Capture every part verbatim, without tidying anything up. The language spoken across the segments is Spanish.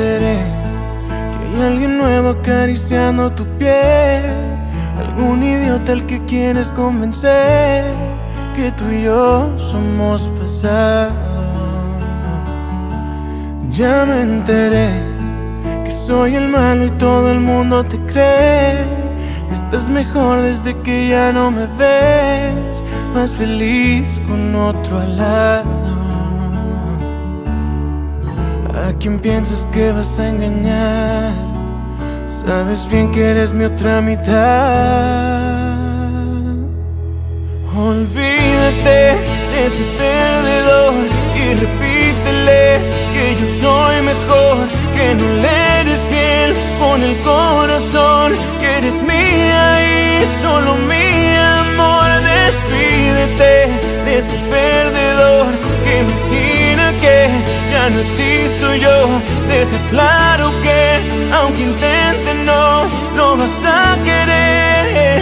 enteré que hay alguien nuevo acariciando tu piel, algún idiota al que quieres convencer que tú y yo somos pasado. Ya me enteré que soy el malo y todo el mundo te cree, que estás mejor desde que ya no me ves, más feliz con otro al lado. ¿A quién piensas que vas a engañar? Sabes bien que eres mi otra mitad. Olvídate de ese perdedor y repítele que yo soy mejor, que no le eres fiel con el corazón, que eres mía y solo mi amor. Despídete de ese perdedor que imagina que ya no existo yo, deja claro que aunque intente no, no vas a querer.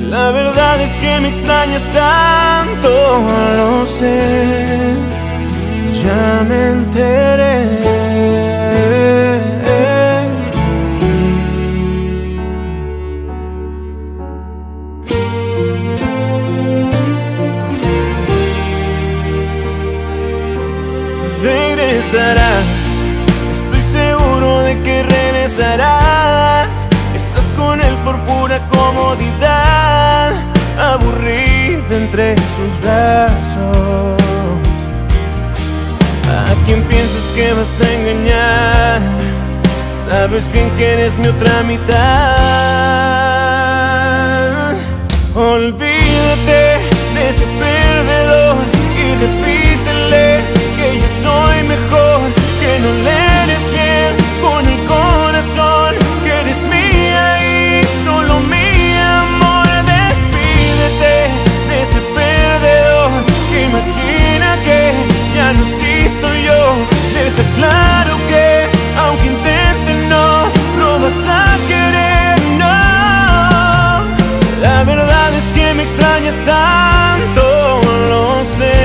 La verdad es que me extrañas tanto, lo sé, ya me enteré. Estoy seguro de que regresarás. Estás con él por pura comodidad, aburrida entre sus brazos. ¿A quién piensas que vas a engañar? Sabes bien que eres mi otra mitad. Olvídate de ese perdedor y repítele que yo soy mejor, que no le eres fiel con el corazón, que eres mía y solo mi amor. Despídete de ese perdedor que imagina que ya no existo yo, deja claro que aunque intente no, no vas a querer, no. La verdad es que me extrañas tanto, lo sé,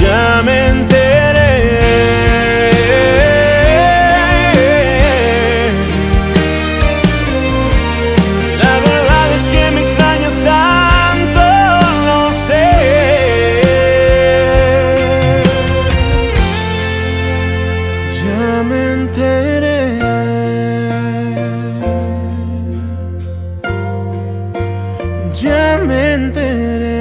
ya me enteré. Ya me enteré.